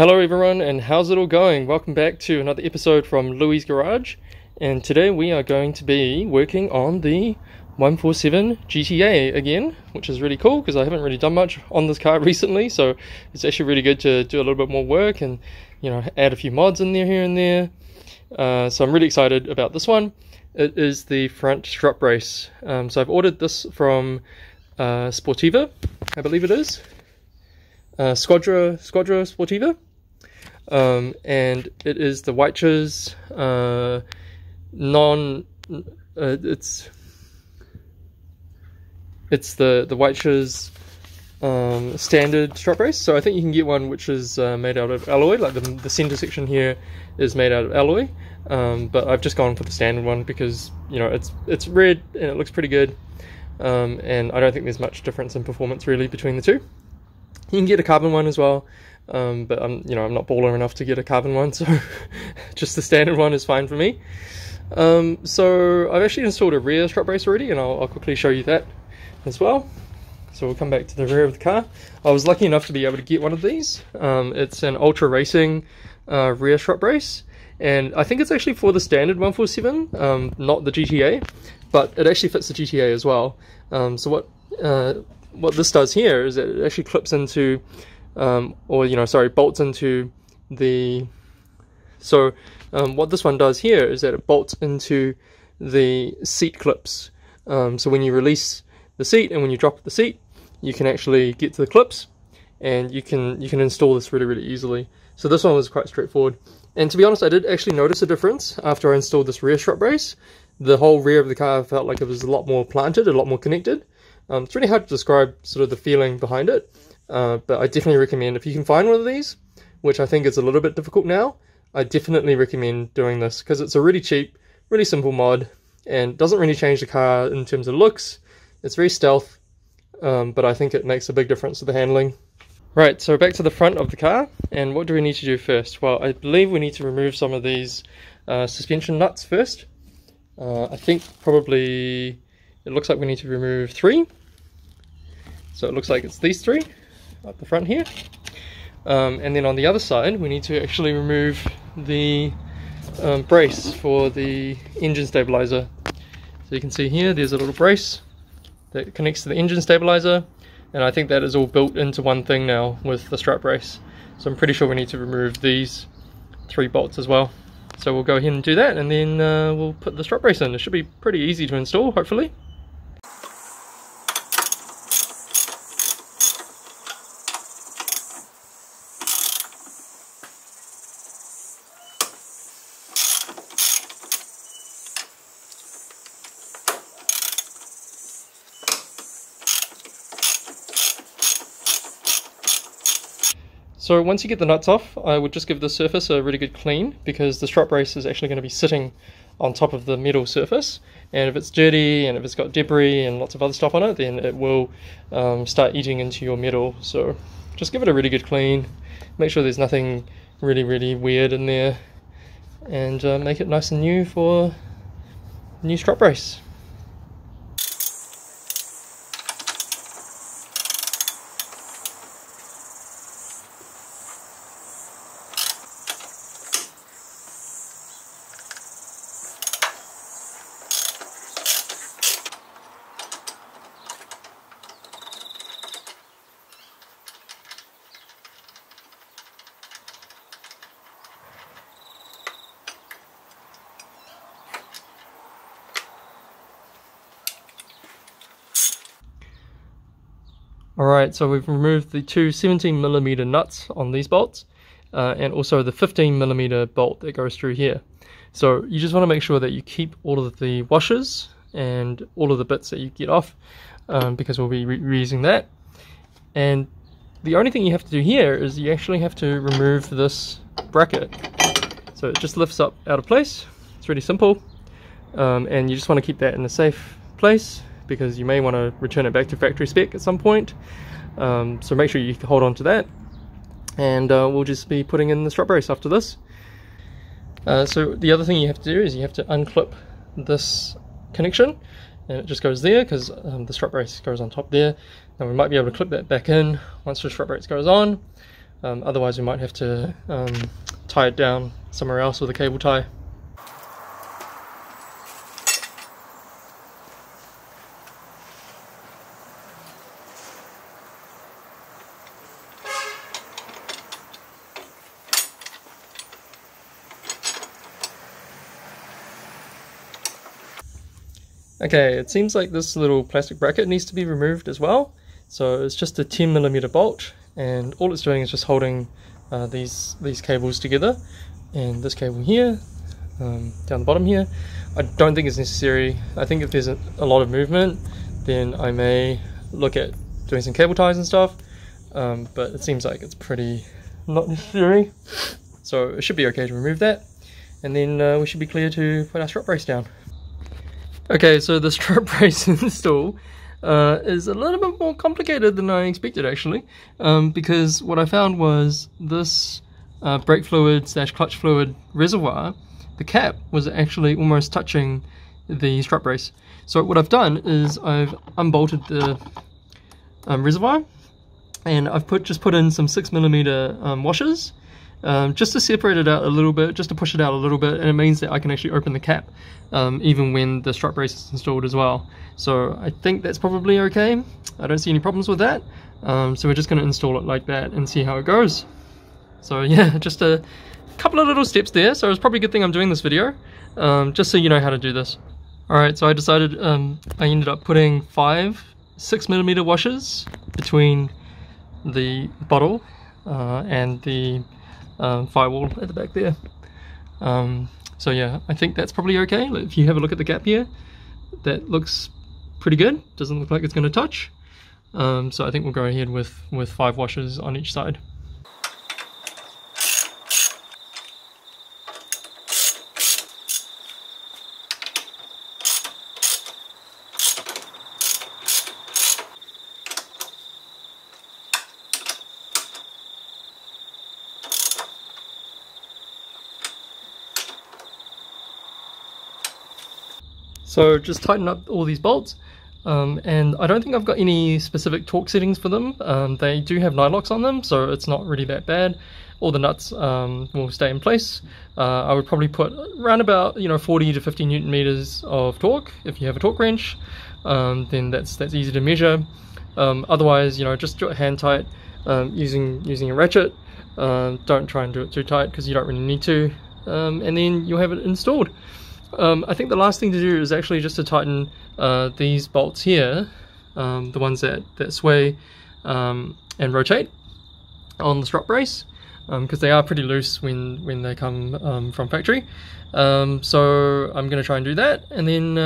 Hello everyone, and how's it all going? Welcome back to another episode from Luey's Garage, and today we are going to be working on the 147 GTA again, which is really cool because I haven't really done much on this car recently, so it's actually really good to do a little bit more work and, you know, add a few mods in there here and there. So I'm really excited about this one. It is the front strut brace. So I've ordered this from Sportiva, I believe it is. Squadra Sportiva. And it is the Wiechers it's the Wiechers standard strut brace. So I think you can get one which is made out of alloy, like the center section here is made out of alloy, but I've just gone for the standard one because, you know, it's red and it looks pretty good, and I don't think there's much difference in performance really between the two. You can get a carbon one as well, but I'm not baller enough to get a carbon one, so just the standard one is fine for me. So I've actually installed a rear strut brace already, and I'll quickly show you that as well. So we'll come back to the rear of the car. I was lucky enough to be able to get one of these. It's an Ultra Racing rear strut brace, and I think it's actually for the standard 147, not the GTA, but it actually fits the GTA as well. What this does here is it actually clips into, bolts into the, what this one does here is that it bolts into the seat clips. So when you release the seat and when you drop the seat, you can actually get to the clips, and you can install this really, really easily. So this one was quite straightforward. And to be honest, I did actually notice a difference after I installed this rear strut brace. The whole rear of the car felt like it was a lot more planted, a lot more connected. It's really hard to describe sort of the feeling behind it, but I definitely recommend, if you can find one of these, which I think is a little bit difficult now, I definitely recommend doing this because it's a really cheap, really simple mod and doesn't really change the car in terms of looks. It's very stealth, but I think it makes a big difference to the handling. Right, so back to the front of the car, and what do we need to do first? Well, I believe we need to remove some of these suspension nuts first. I think probably it looks like we need to remove three. So it looks like it's these three up the front here, and then on the other side we need to actually remove the brace for the engine stabilizer. So you can see here there's a little brace that connects to the engine stabilizer, and I think that is all built into one thing now with the strut brace, so I'm pretty sure we need to remove these three bolts as well. So we'll go ahead and do that, and then we'll put the strut brace in. It should be pretty easy to install, hopefully. So once you get the nuts off, I would just give the surface a really good clean, because the strut brace is actually going to be sitting on top of the metal surface, and if it's dirty and if it's got debris and lots of other stuff on it, then it will start eating into your metal. So just give it a really good clean, make sure there's nothing really, really weird in there, and make it nice and new for the new strut brace. Alright, so we've removed the two 17mm nuts on these bolts, and also the 15mm bolt that goes through here. So you just want to make sure that you keep all of the washers and all of the bits that you get off, because we'll be reusing that. And the only thing you have to do here is you actually have to remove this bracket. So it just lifts up out of place. It's really simple, and you just want to keep that in a safe place, because you may want to return it back to factory spec at some point, so make sure you hold on to that. And we'll just be putting in the strut brace after this. So the other thing you have to do is you have to unclip this connection, and it just goes there because the strut brace goes on top there, and we might be able to clip that back in once the strut brace goes on. Otherwise we might have to tie it down somewhere else with a cable tie. Okay, it seems like this little plastic bracket needs to be removed as well. So it's just a 10mm bolt, and all it's doing is just holding these cables together, and this cable here, down the bottom here. I don't think it's necessary. I think if there's a lot of movement, then I may look at doing some cable ties and stuff, but it seems like it's pretty not necessary. So it should be okay to remove that, and then we should be clear to put our strut brace down. Okay, so the strut brace install is a little bit more complicated than I expected, actually, because what I found was this brake fluid / clutch fluid reservoir, the cap was actually almost touching the strut brace. So what I've done is I've unbolted the reservoir, and I've just put in some 6mm washers, just to separate it out a little bit, just to push it out a little bit, and it means that I can actually open the cap even when the strut brace is installed as well. So I think that's probably okay. I don't see any problems with that, so we're just going to install it like that and see how it goes. So yeah, just a couple of little steps there, so it's probably a good thing I'm doing this video, just so you know how to do this. Alright, so I decided, I ended up putting 5 6mm washers between the bottle and the firewall at the back there. So yeah, I think that's probably okay. If you have a look at the gap here, that looks pretty good. Doesn't look like it's going to touch. So I think we'll go ahead with 5 washers on each side. So just tighten up all these bolts, and I don't think I've got any specific torque settings for them. They do have nylocks on them, so it's not really that bad. All the nuts will stay in place. I would probably put around about 40 to 50 newton meters of torque. If you have a torque wrench, then that's easy to measure. Otherwise, just do it hand tight using a ratchet. Don't try and do it too tight because you don't really need to, and then you'll have it installed. I think the last thing to do is actually just to tighten these bolts here, the ones that sway and rotate on the strut brace, because they are pretty loose when they come from factory. So I'm going to try and do that, and then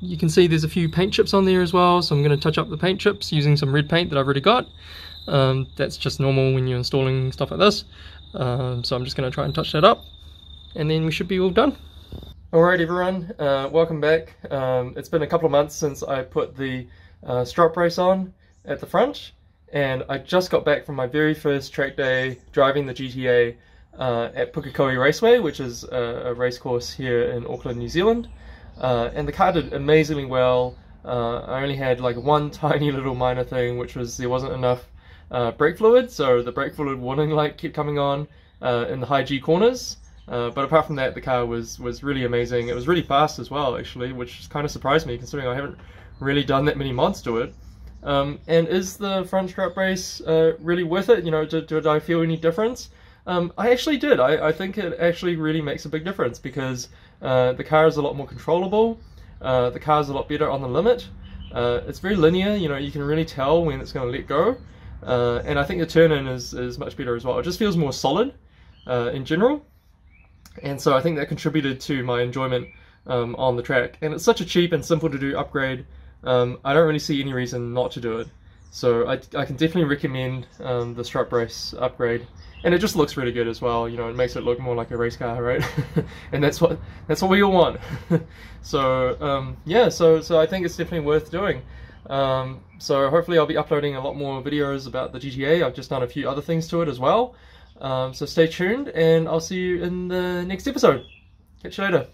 you can see there's a few paint chips on there as well, so I'm going to touch up the paint chips using some red paint that I've already got. That's just normal when you're installing stuff like this, so I'm just going to try and touch that up, and then we should be all done. Alright everyone, welcome back. It's been a couple of months since I put the strut brace on at the front, and I just got back from my very first track day driving the GTA at Pukekohe Raceway, which is a race course here in Auckland, New Zealand, and the car did amazingly well. I only had like one tiny little minor thing, which was there wasn't enough brake fluid, so the brake fluid warning light kept coming on in the high G corners. But apart from that, the car was really amazing. It was really fast as well, actually, which kind of surprised me considering I haven't really done that many mods to it. And is the front strut brace really worth it? Did I feel any difference? I actually did. I think it actually really makes a big difference because the car is a lot more controllable. The car is a lot better on the limit. It's very linear. You can really tell when it's going to let go. And I think the turn-in is much better as well. It just feels more solid in general. And so I think that contributed to my enjoyment on the track. And it's such a cheap and simple to do upgrade, I don't really see any reason not to do it. So I can definitely recommend the strut brace upgrade. And it just looks really good as well, it makes it look more like a race car, right? And that's what we all want. So yeah, so I think it's definitely worth doing. So hopefully I'll be uploading a lot more videos about the GTA. I've just done a few other things to it as well. So stay tuned, and I'll see you in the next episode. Catch you later.